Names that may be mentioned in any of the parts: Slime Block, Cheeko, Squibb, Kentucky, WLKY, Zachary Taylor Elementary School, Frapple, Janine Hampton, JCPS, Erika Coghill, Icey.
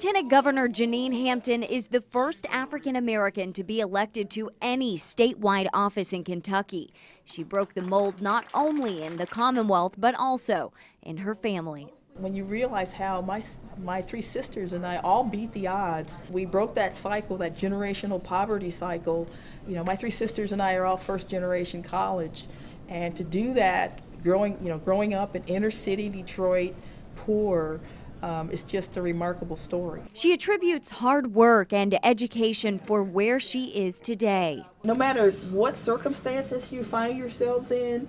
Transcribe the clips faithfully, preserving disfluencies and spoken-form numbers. Lieutenant Governor Janine Hampton is the first African-American to be elected to any statewide office in Kentucky. She broke the mold not only in the Commonwealth, but also in her family. When you realize how my, my three sisters and I all beat the odds, we broke that cycle, that generational poverty cycle. You know, my three sisters and I are all first-generation college, and to do that, growing, you know, growing up in inner-city Detroit, poor, Um, it's just a remarkable story. She attributes hard work and education for where she is today. No matter what circumstances you find yourselves in,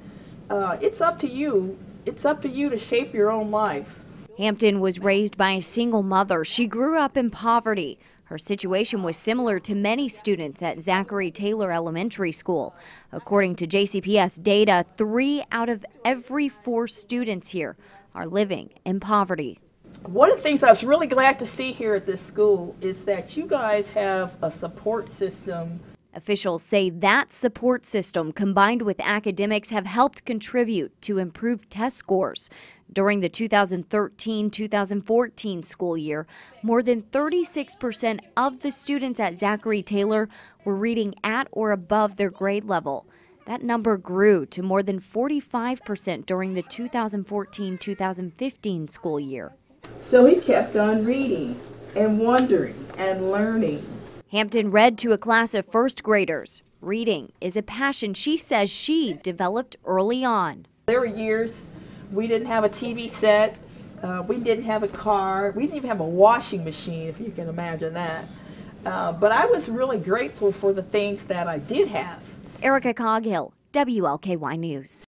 uh, it's up to you. It's up to you to shape your own life. Hampton was raised by a single mother. She grew up in poverty. Her situation was similar to many students at Zachary Taylor Elementary School. According to J C P S data, three out of every four students here are living in poverty. One of the things I was really glad to see here at this school is that you guys have a support system. Officials say that support system combined with academics have helped contribute to improved test scores. During the two thousand thirteen two thousand fourteen school year, more than thirty-six percent of the students at Zachary Taylor were reading at or above their grade level. That number grew to more than forty-five percent during the two thousand fourteen two thousand fifteen school year. So he kept on reading and wondering and learning. Hampton read to a class of first graders. Reading is a passion she says she developed early on. There were years we didn't have a T V set, uh, we didn't have a car, we didn't even have a washing machine, if you can imagine that. Uh, but I was really grateful for the things that I did have. Erika Coghill, W L K Y News.